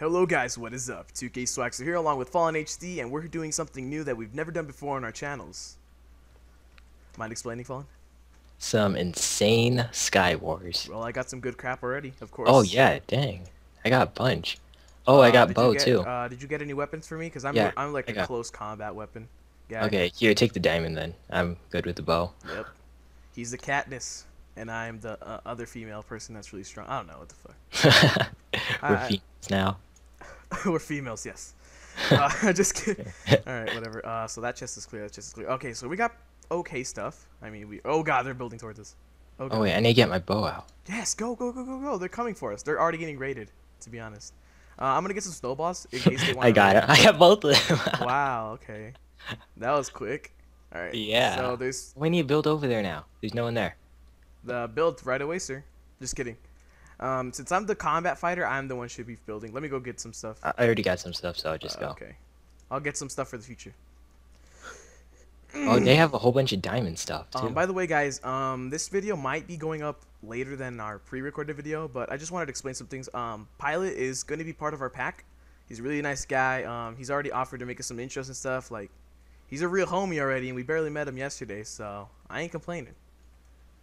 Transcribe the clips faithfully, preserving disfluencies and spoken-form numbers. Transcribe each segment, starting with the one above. Hello guys, what is up? two K Swagster here along with Fallen H D, and we're doing something new that we've never done before on our channels. Mind explaining, Fallen? Some insane Sky Wars. Well, I got some good crap already, of course. Oh yeah, dang. I got a bunch. Oh, uh, I got bow get, too. Uh, did you get any weapons for me? Because I'm, yeah, I'm like I a got... close combat weapon guy. Okay, here, take the diamond then. I'm good with the bow. Yep. He's the Katniss, and I'm the uh, other female person that's really strong. I don't know what the fuck. We're I, females now. We're females, yes. Uh, just kidding. All right, whatever. Uh, so that chest is clear. That chest is clear. Okay, so we got okay stuff. I mean, we. Oh god, they're building towards us. Oh, oh wait, I need to get my bow out. Yes, go, go, go, go, go. They're coming for us. They're already getting raided, to be honest. Uh, I'm gonna get some snowballs in case they want. I got it. I got both of them. Wow. Okay. That was quick. All right. Yeah. So there's. We need to build over there now. There's no one there. The build right away, sir. Just kidding. Um, since I'm the combat fighter, I'm the one should be building. Let me go get some stuff. I already got some stuff, so I'll just uh, go. Okay. I'll get some stuff for the future. Oh, they have a whole bunch of diamond stuff, too. Um, by the way, guys, um, this video might be going up later than our pre-recorded video, but I just wanted to explain some things. Um, Pilot is going to be part of our pack. He's a really nice guy. Um, he's already offered to make us some intros and stuff. Like, he's a real homie already, and we barely met him yesterday, so I ain't complaining.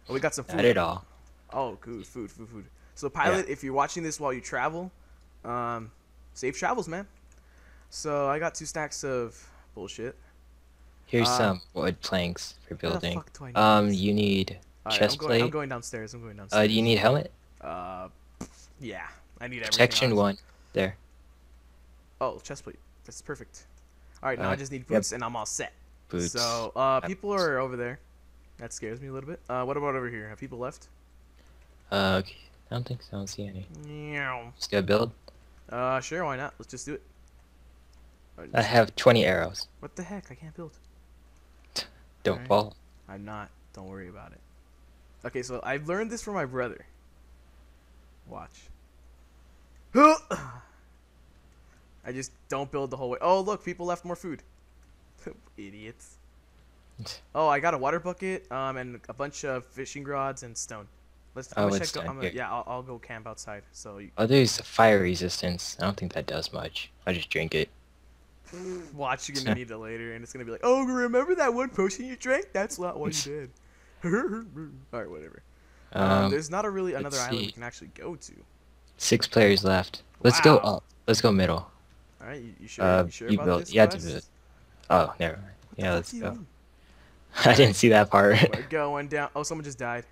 Oh, we got some food. Not at all. Oh, good. Food, food, food. So, Pilot, yeah. If you're watching this while you travel, um, safe travels, man. So, I got two stacks of bullshit. Here's uh, some wood planks for building. How the fuck do I need um, this? You need right, chest I'm going, plate. I'm going downstairs. I'm going downstairs. Uh, do you need helmet? Uh, yeah. I need everything. Protection one. There. Oh, chest plate. That's perfect. All right, now uh, I just need boots, yep. And I'm all set. Boots. So, uh, people boots. are over there. That scares me a little bit. Uh, what about over here? Have people left? Uh, okay. I don't think so. I don't see any. Yeah. Just gonna build? Uh, sure. Why not? Let's just do it. Right, I have twenty arrows. What the heck? I can't build. Don't right. fall. I'm not. Don't worry about it. Okay, so I've learned this from my brother. Watch. I just don't build the whole way. Oh, look. People left more food. Idiots. Oh, I got a water bucket um, and a bunch of fishing rods and stone. Let's, oh, let's go, I'm a, yeah, I'll, I'll go camp outside. So you, oh, there's fire resistance. I don't think that does much. I just drink it. Watch, you're gonna need it later, and it's gonna be like, oh, remember that one potion you drank? That's not what you did. All right, whatever. Um, um, there's not a really another island we can actually go to. Six players left. Let's wow. go up. Let's go middle. All right, you, you sure? Uh, you sure you about build, this? You have to build. Oh, never mind. What yeah, let's go. I didn't see that part. We're going down. Oh, someone just died.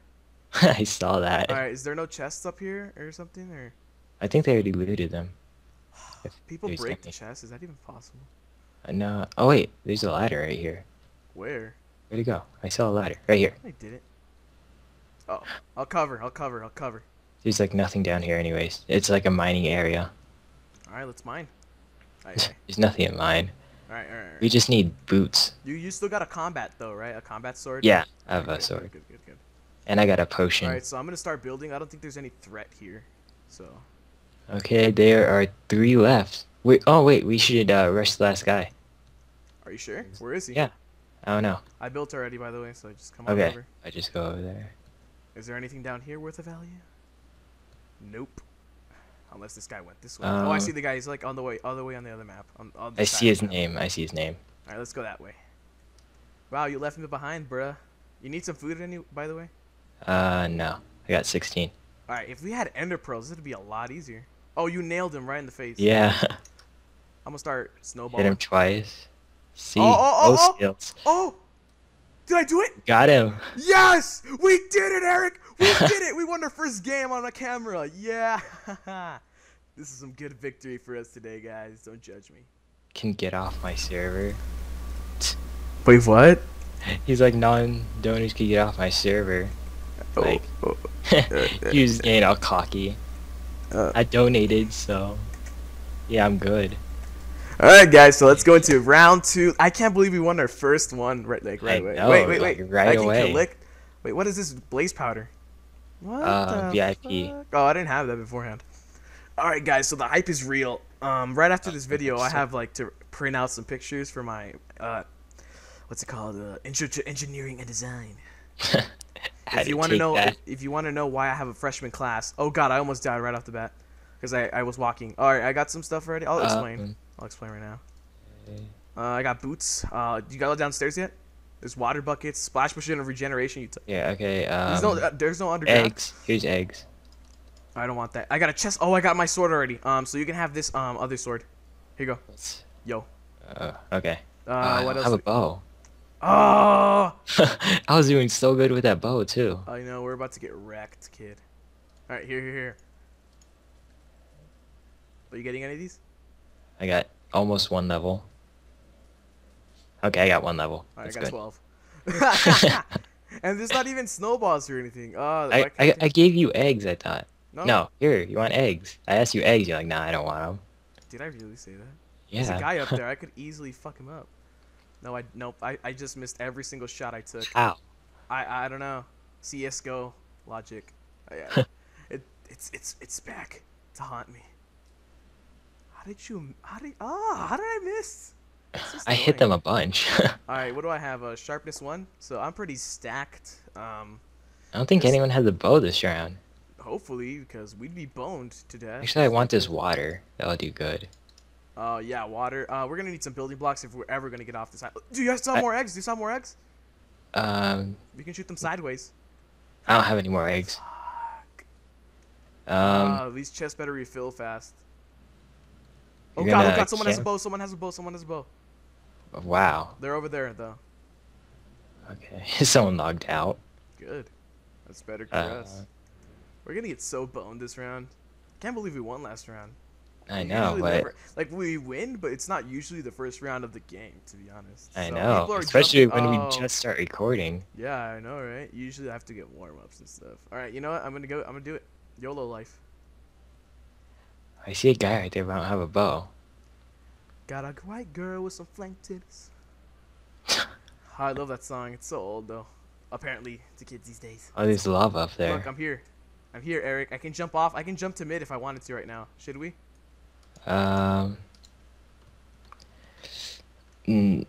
I saw that. All right, is there no chests up here or something? Or I think they already looted them. People break something. the chests. Is that even possible? Uh, no. Oh wait, there's a ladder right here. Where? Where'd it go? I saw a ladder right here. I did it. Oh, I'll cover. I'll cover. I'll cover. There's like nothing down here, anyways. It's like a mining area. All right, let's mine. All right, all right. There's nothing in mine. All right, all right, all right. We just need boots. You you still got a combat though, right? A combat sword. Yeah, I have okay, a sword. Good, good, good. good. And I got a potion. Alright, so I'm gonna start building. I don't think there's any threat here, so. Okay, there are three left. Wait, oh wait, we should uh, rush the last guy. Are you sure? Where is he? Yeah, I don't know. I built already, by the way, so I just come on okay. over. Okay, I just go over there. Is there anything down here worth of value? Nope. Unless this guy went this way. Um, oh, I see the guy. He's like on the way, all the way on the other map. On, on the I see his name. I see his name. Alright, let's go that way. Wow, you left me behind, bruh. You need some food, any? By the way. Uh, no. I got sixteen. Alright, if we had ender pearls, it'd be a lot easier. Oh, you nailed him right in the face. Yeah. I'm gonna start snowballing. Hit him twice. See? Oh, oh, oh, oh, oh, oh! Did I do it? Got him. Yes! We did it, Eric! We did it! We won our first game on a camera. Yeah! This is some good victory for us today, guys. Don't judge me. Can get off my server. Wait, what? He's like, non-donors can get off my server. Like, oh, oh. He was getting all cocky. Uh, I donated, so yeah, I'm good. All right, guys, so let's go into round two. I can't believe we won our first one right like right I away. Know, wait, wait, wait, like, right I can away. Collect... Wait, what is this blaze powder? What? Uh, V I P. Fuck? Oh, I didn't have that beforehand. All right, guys, so the hype is real. Um, right after this video, I have like to print out some pictures for my uh, what's it called? Uh, intro to engineering and design. If you want to know, if, if you want to know why I have a freshman class, oh god, I almost died right off the bat. Because I, I was walking. Alright, I got some stuff already. I'll explain. Um, I'll explain right now. Uh, I got boots. Uh, you got downstairs yet? There's water buckets, splash machine of regeneration. You yeah, okay. Um, there's, no, uh, there's no underground. Eggs. Here's eggs. I don't want that. I got a chest. Oh, I got my sword already. Um, So you can have this um other sword. Here you go. Yo. Uh, okay. Uh, uh, what I else? have a bow. Oh! I was doing so good with that bow, too. I know. We're about to get wrecked, kid. All right, here, here, here. Are you getting any of these? I got almost one level. Okay, I got one level. All right, That's I got good. twelve. And there's not even snowballs or anything. Uh, I, I, I gave you eggs, I thought. No. no, here, you want eggs. I asked you eggs, you're like, nah, I don't want them. Did I really say that? Yeah. There's a guy up there. I could easily fuck him up. No, I nope. I, I just missed every single shot I took. Ow. I I don't know. C S G O logic. I, I, it it's it's it's back to haunt me. How did you? How did? Ah, how did I miss? I hit them a bunch. All right, what do I have? A uh, sharpness one. So I'm pretty stacked. Um. I don't think anyone has a bow this round. Hopefully, because we'd be boned to death. Actually, I want this water. That'll do good. Uh, yeah, water. Uh, we're gonna need some building blocks if we're ever gonna get off this island. Do you saw more I, eggs? Do you saw more eggs? Um. We can shoot them sideways. I don't have any more eggs. Fuck. Um. Uh, these chests better refill fast. Oh god! Oh god! Someone has a bow. Someone has a bow. Someone has a bow. Wow. They're over there though. Okay. Someone logged out. Good. That's better for uh, us. We're gonna get so boned this round. Can't believe we won last round. I know, but never, like we win, but it's not usually the first round of the game, to be honest. I so know, especially jumping, when oh. we just start recording. Yeah, I know, right? Usually I have to get warm ups and stuff. All right, you know what? I'm gonna go. I'm gonna do it. YOLO life. I see a guy right there, but I don't have a bow. Got a white girl with some flank tits. Oh, I love that song. It's so old though. Apparently, to kids these days. Oh, there's lava up there. Look, I'm here. I'm here, Eric. I can jump off. I can jump to mid if I wanted to right now. Should we? Um. Mm,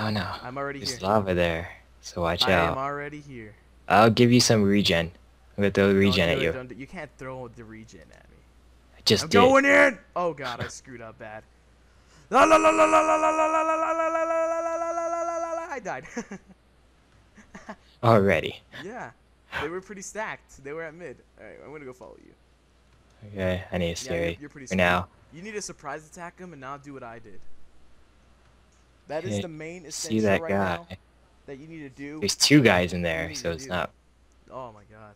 oh no. I'm already There's here. There's lava there, so watch I out. I am already here. I'll give you some regen. I'm gonna throw regen at you. It, you can't throw the regen at me. I just I'm did. I'm going in. Oh god, I screwed up bad. La la la la la la la la la la la la la la. I died. Already. Yeah. They were pretty stacked. They were at mid. All right, I'm gonna go follow you. Okay, I need a scary. Yeah, you're, you're pretty scary. For now. You need to surprise attack him and not do what I did. That is the main essential right now that you need to do. There's two guys in there, so it's not. Oh my god.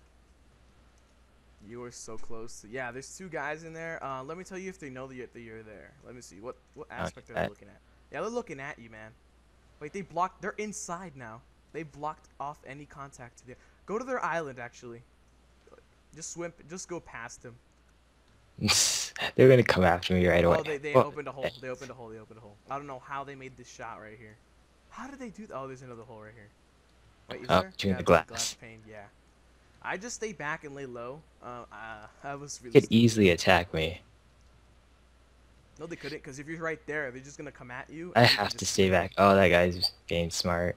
You are so close. Yeah, there's two guys in there. Uh, let me tell you if they know that you're, that you're there. Let me see. What what aspect are they looking at? Yeah, they're looking at you, man. Wait, they blocked. They're inside now. They blocked off any contact to the. Go to their island, actually. Just swim. Just go past them. They're gonna come after me right away. Oh, they, they oh. opened a hole. They opened a hole. They opened a hole. I don't know how they made this shot right here. How did they do that? Oh, there's another hole right here. Wait, is oh, there? Yeah, the glass. glass pane. Yeah. I just stay back and lay low. Uh, uh, I was really. They could easily attack me. No, they couldn't, because if you're right there, they're just gonna come at you. I have to stay back. Oh, that guy's being smart.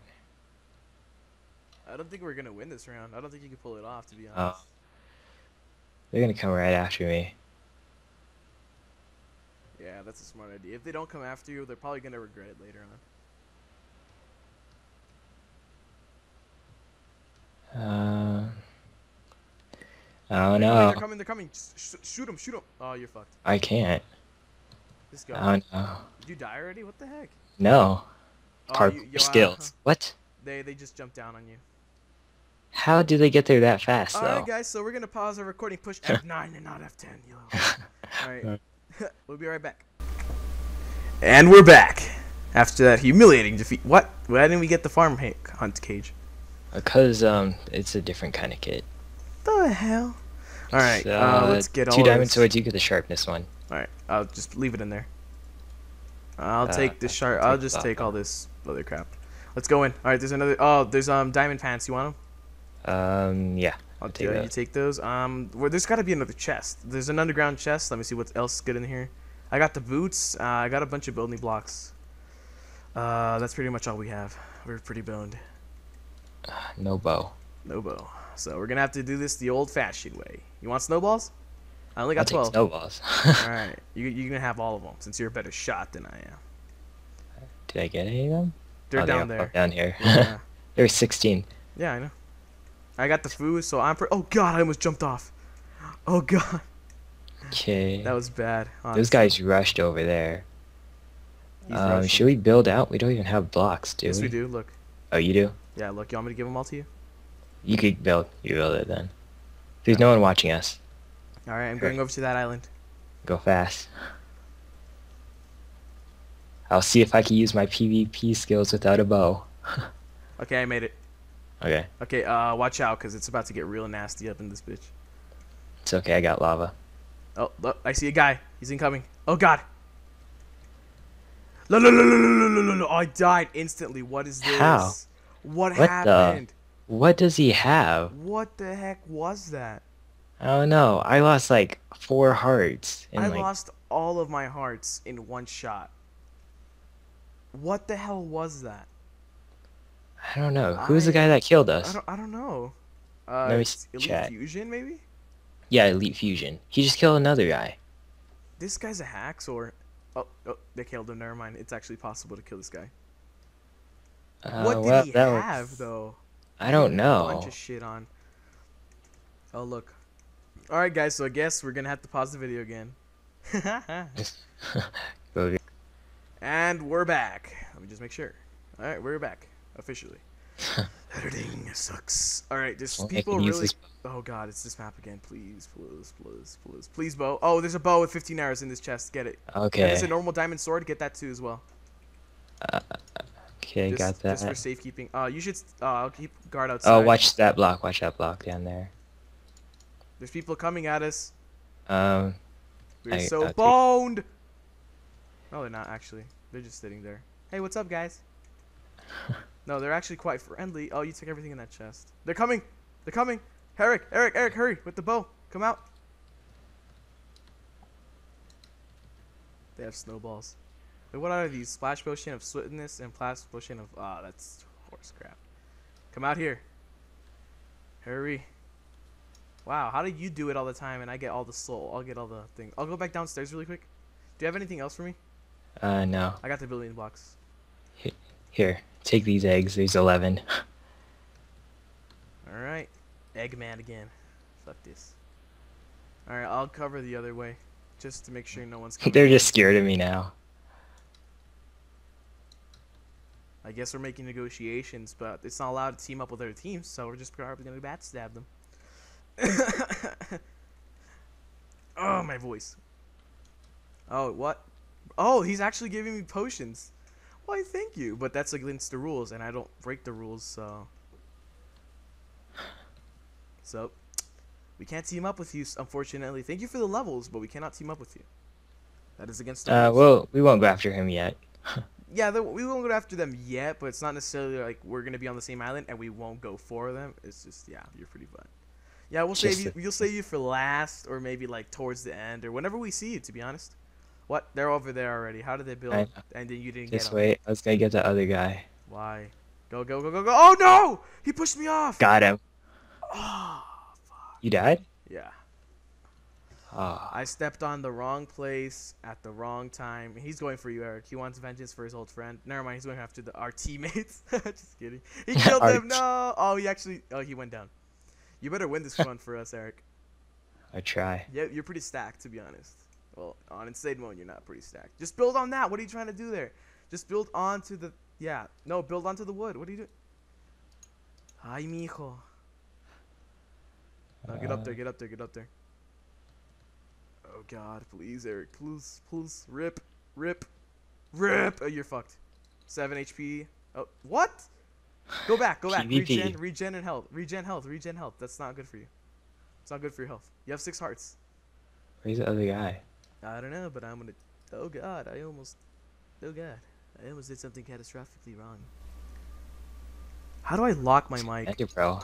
I don't think we're gonna win this round. I don't think you can pull it off, to be honest. Oh. They're gonna come right after me. Yeah, that's a smart idea. If they don't come after you, they're probably going to regret it later on. Uh, I don't know. They're coming, they're coming. Sh shoot them, shoot them. Oh, you're fucked. I can't. This guy. I don't know. Did you die already? What the heck? No. Oh, you, yo, skills. Uh, what? They, they just jumped down on you. How do they get there that fast, All though? Alright, guys, so we're going to pause our recording. Push F nine and not F ten. Yo. Alright. We'll be right back. And we're back. After that humiliating defeat. What? Why didn't we get the farm hunt cage? Because um, it's a different kind of kit. The hell? Alright, so, uh, let's get two all Two diamond swords, you get the sharpness one. Alright, I'll just leave it in there. I'll uh, take the sharp. I'll just take all this other crap. Let's go in. Alright, there's another. Oh, there's um diamond pants. You want them? Um, yeah. I'll take yeah, you take those. Um, well, there's got to be another chest. There's an underground chest. Let me see what else is good in here. I got the boots. Uh, I got a bunch of building blocks. Uh, that's pretty much all we have. We're pretty boned. Uh, no bow. No bow. So we're going to have to do this the old-fashioned way. You want snowballs? I only got I'll twelve. Take snowballs. All right, you you're gonna have all of them since you're a better shot than I am. Did I get any of them? They're oh, down they there. Down here. Yeah. There's sixteen. Yeah, I know. I got the food, so I'm. Pre oh God, I almost jumped off. Oh God. Okay. That was bad. Honestly. Those guys rushed over there. Um, should we build out? We don't even have blocks, dude. Yes, we do. Look. Oh, you do? Yeah. Look, you want me to give them all to you? You could build. You build it then. There's no one watching us. All right, I'm going over to that island. Go fast. I'll see if I can use my PvP skills without a bow. Okay, I made it. Okay. Okay, uh, watch out, because it's about to get real nasty up in this bitch. It's okay, I got lava. Oh, look, I see a guy. He's incoming. Oh, God. No, no, no, no, no, no, no, no. I died instantly. What is this? How? What, what happened? The... What does he have? What the heck was that? I don't know. I lost like four hearts. I like... lost all of my hearts in one shot. What the hell was that? I don't know. Who's I... the guy that killed us? I don't, I don't know. Uh, Let me Elite chat. Fusion, maybe? Yeah, Elite Fusion. He just killed another guy. This guy's a hacks or... Oh, oh they killed him. Never mind. It's actually possible to kill this guy. Uh, what did well, he have, was... though? I don't know. A bunch of shit on. Oh, look. Alright guys, so I guess we're gonna have to pause the video again. And we're back. Let me just make sure. Alright, we're back. Officially. Editing sucks. Alright, just well, people really... Oh god, it's this map again. Please, please, please, please. Please, bow. Oh, there's a bow with fifteen arrows in this chest. Get it. Okay. Yeah, there's a normal diamond sword. Get that too as well. Uh, okay, just, got that. Just for safekeeping. Uh, you should... Uh, I'll keep guard outside. Oh, watch that block. Watch that block down there. There's people coming at us. Um, We're I, so I'll boned! Take... No, they're not, actually. They're just sitting there. Hey, what's up, guys? No, they're actually quite friendly. Oh, you took everything in that chest. They're coming! They're coming! Eric, Eric, Eric, hurry! With the bow! Come out! They have snowballs. Wait, what are these? Splash potion of swiftness and blast potion of... Ah, oh, that's horse crap. Come out here. Hurry. Wow, how do you do it all the time and I get all the soul? I'll get all the things. I'll go back downstairs really quick. Do you have anything else for me? Uh, no. I got the building blocks. Here, take these eggs. There's eleven. Alright. Eggman again. Fuck this. Alright, I'll cover the other way. Just to make sure no one's coming. They're just scared of me now. I guess we're making negotiations, but it's not allowed to team up with other teams, so we're just probably going to backstab them. Oh, my voice. Oh, what? Oh, he's actually giving me potions. Why, thank you. But that's against the rules, and I don't break the rules, so... So, we can't team up with you, unfortunately. Thank you for the levels, but we cannot team up with you. That is against the rules. Uh, well, we won't go after him yet. Yeah, we won't go after them yet, but it's not necessarily like we're going to be on the same island, and we won't go for them. It's just, yeah, you're pretty fun. Yeah, we'll save you. We'll save you for last, or maybe like towards the end, or whenever we see you. To be honest, what? They're over there already. How did they build? And then you didn't get. Just wait. I was gonna get the other guy. Why? Go go go go go! Oh no! He pushed me off. Got him. Oh, fuck. You died? Yeah. Oh. I stepped on the wrong place at the wrong time. He's going for you, Eric. He wants vengeance for his old friend. Never mind. He's going after the our teammates. Just kidding. He killed them. No. Oh, he actually. Oh, he went down. You better win this one for us, Eric. I try. Yeah, you're pretty stacked, to be honest. Well, on Insane Mode, you're not pretty stacked. Just build on that. What are you trying to do there? Just build onto the... Yeah. No, build onto the wood. What are you doing? Ay, mijo. No, get up there. Get up there. Get up there. Oh, God. Please, Eric. Please. Please. Rip. Rip. Rip. Oh, you're fucked. seven H P. Oh, what? Go back, go back. P V P. Regen, regen, and health. Regen, health, regen, health. That's not good for you. It's not good for your health. You have six hearts. Where's the other guy? I don't know, but I'm gonna. Oh god, I almost. Oh god, I almost did something catastrophically wrong. How do I lock my mic? Thank you, bro.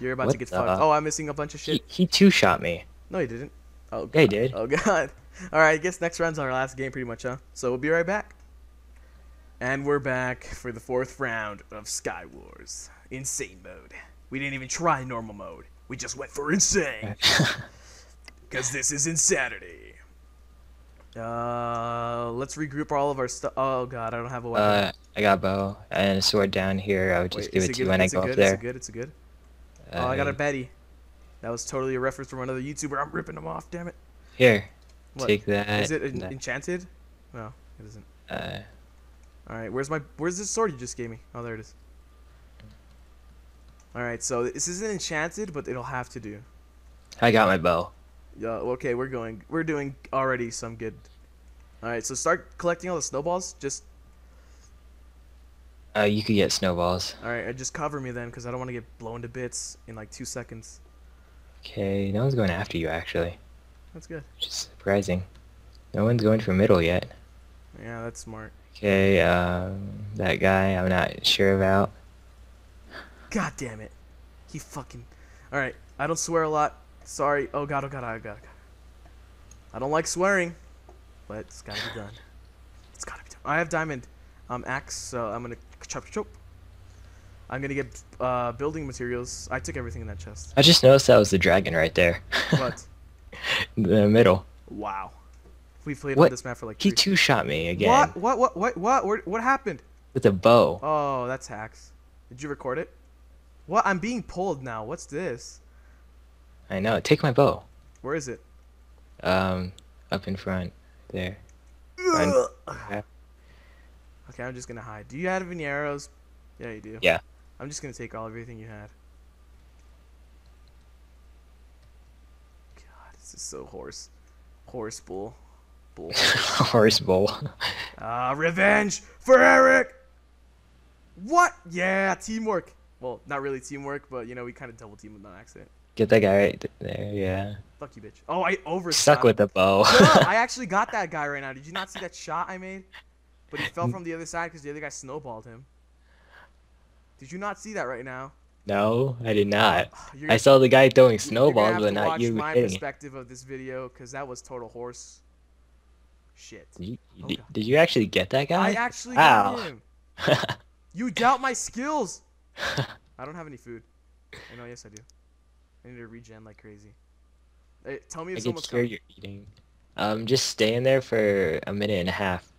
You're about what to get the... fucked. Oh, I'm missing a bunch of shit. He, he two shot me. No, he didn't. Oh. God. Yeah, he did. Oh god. All right, I guess next round's our last game, pretty much, huh? So we'll be right back. And we're back for the fourth round of Sky Wars. Insane mode. We didn't even try normal mode. We just went for insane. Because this is insanity. Uh, let's regroup all of our stuff. Oh god, I don't have a weapon. Uh, I got a bow and a sword down here. I would just Wait, give it, it to you when I go good? up there. It's good. It's good. Uh, oh, I got a Betty. That was totally a reference from another YouTuber. I'm ripping them off. Damn it. Here, what? Take that. Is it en that. enchanted? No, it isn't. Uh. All right, where's my where's this sword you just gave me? Oh, there it is. All right, so this isn't enchanted, but it'll have to do. I got my bow. Yeah. Okay, we're going. We're doing already some good. All right, so start collecting all the snowballs. Just. Uh, you could get snowballs. All right, just cover me then, because I don't want to get blown to bits in like two seconds. Okay, no one's going after you actually. That's good. Which is surprising. No one's going for middle yet. Yeah, that's smart. Okay, um, that guy I'm not sure about. God damn it. He fucking... Alright, I don't swear a lot. Sorry. Oh god, oh god, oh god, oh god. I don't like swearing. But it's gotta be done. It's gotta be done. I have diamond um, axe, so I'm gonna chop chop. I'm gonna get uh, building materials. I took everything in that chest. I just noticed that was the dragon right there. What? The middle. Wow. We played what? on this map for like three. He two-shot me again. What? What? What? What? What? What? What happened? With a bow. Oh, that's hacks. Did you record it? What? I'm being pulled now. What's this? I know. Take my bow. Where is it? Um, up in front. There. Okay, I'm just gonna hide. Do you have any arrows? Yeah, you do. Yeah. I'm just gonna take all everything you had. God, this is so horse. Horse bull. Bull. Horse bull. Ah, uh, revenge for Eric! What? Yeah, teamwork. Well, not really teamwork, but you know, we kind of double teamed on accident. Get that guy right there, yeah. Fuck you, bitch. Oh, I overshot. Stuck with the bow. No, I actually got that guy right now. Did you not see that shot I made? But he fell from the other side because the other guy snowballed him. Did you not see that right now? No, I did not. You're, I saw the guy throwing snowballs, but not you. You're gonna have to watch my perspective of this video because that was total horse shit. Did you, oh, did, did you actually get that guy? I actually got him. You doubt my skills. I don't have any food. I know, yes I do. I need to regen like crazy. Hey, tell me if I someone's coming. You're eating. Um, just stay in there for a minute and a half.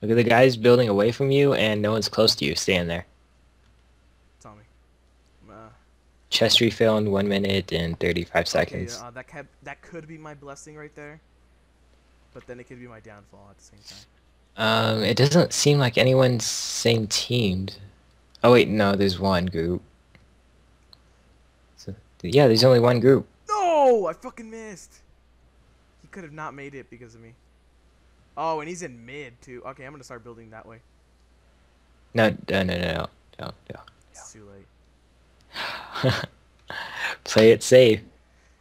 Look at the guys building away from you and no one's close to you. Stay in there. Tommy. Uh, Chest refill in one minute and thirty-five seconds. Okay, uh, that, could, that could be my blessing right there. But then it could be my downfall at the same time. Um, it doesn't seem like anyone's same teamed. Oh wait, no, there's one group. So, yeah, there's only one group. No, I fucking missed. He could have not made it because of me. Oh, and he's in mid too. Okay, I'm gonna start building that way. No, no, no, no, no, no. no. It's too late. Play it safe.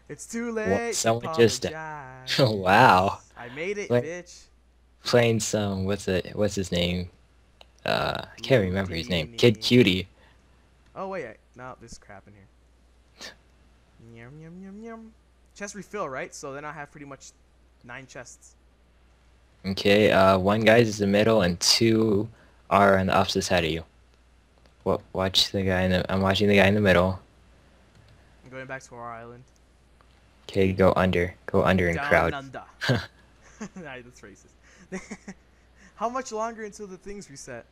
It's too late. Well, someone just. Oh wow. I made it, like... bitch. Playing some what's it what's his name? Uh I can't remember his name. Kid Cutie. Oh wait, I, no, there's crap in here. Yum yum yum yum. Chest refill, right? So then I have pretty much nine chests. Okay, uh one guy's in the middle and two are on the opposite side of you. What well, watch the guy in the I'm watching the guy in the middle. I'm going back to our island. Okay, go under. Go under and Down crowd. Under. Nah, that's racist. How much longer until the things reset?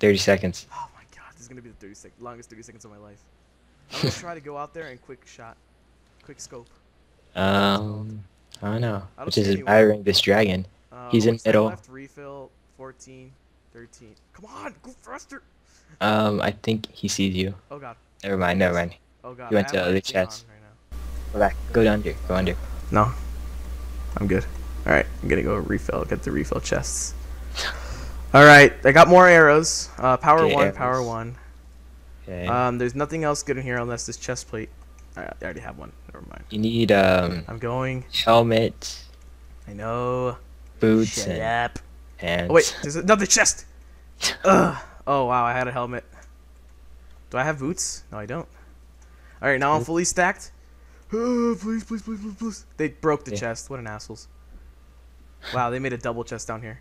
thirty seconds. Oh my god, this is gonna be the thirty sec longest thirty seconds of my life. I'm gonna try to go out there and quick shot, quick scope. Um, I don't know. I don't Which is admiring this dragon. Uh, He's in middle. Left refill fourteen, thirteen. Come on, go faster. Um, I think he sees you. Oh god. Never mind, never mind. Oh god. You went to other chats. Right go back. Go under. Go under. No, I'm good. Alright, I'm gonna go refill, get the refill chests. Alright, I got more arrows. Uh, power okay, one, arrows. power one. Okay. Um, there's nothing else good in here unless this chest plate. Alright, I already have one. Never mind. You need, um... I'm going. Helmet. I know. Boots. Shut and up. Pants. Oh, wait, there's another chest! Ugh. Oh, wow, I had a helmet. Do I have boots? No, I don't. Alright, now I'm fully stacked. Oh, please, please, please, please, please. They broke the yeah. chest. What an assholes. Wow, they made a double chest down here.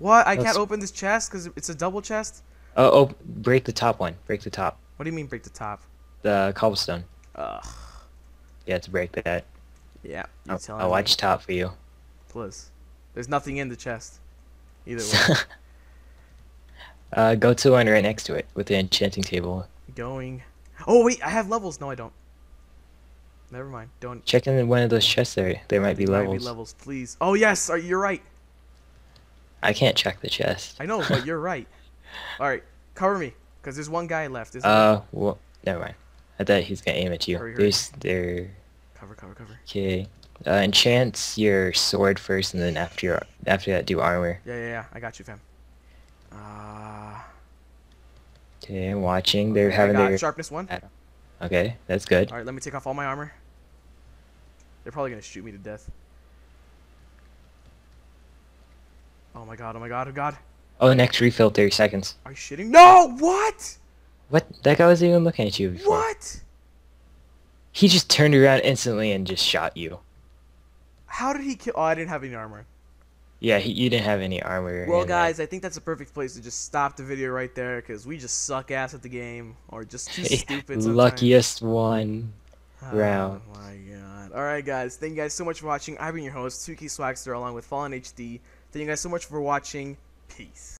What? I That's... can't open this chest because it's a double chest? Oh, oh, break the top one. Break the top. What do you mean break the top? The cobblestone. Ugh. You have to break that. Yeah. I'll, I'll watch top for you. Please. There's nothing in the chest. Either way. uh, go to one right next to it with the enchanting table. Going. Oh, wait. I have levels. No, I don't. Never mind. Don't. Check in one of those chests there. There might be levels. There might be levels, please. Oh, yes. You're right. I can't check the chest. I know, but you're right. All right. Cover me. Because there's one guy left, isn't uh, there? Well, never mind. I thought he's going to aim at you. Hurry, hurry. There's there. Cover, cover, cover. Okay. Uh, enchant your sword first, and then after your after that, do armor. Yeah, yeah, yeah. I got you, fam. Uh... Okay, I'm watching. They're okay, having I got their sharpness one. Okay, that's good. All right, let me take off all my armor. They're probably going to shoot me to death. Oh my god! Oh my god! Oh god! Oh, the next refill, thirty seconds. Are you shitting? No! What? What? That guy wasn't even looking at you before. What? He just turned around instantly and just shot you. How did he kill? Oh, I didn't have any armor. Yeah, he, you didn't have any armor. Well, guys, that. I think that's a perfect place to just stop the video right there, because we just suck ass at the game, or just too stupid sometimes. Luckiest one round. Oh my god. Alright, guys. Thank you guys so much for watching. I've been your host, Tuki Swagster, along with Fallen H D. Thank you guys so much for watching. Peace.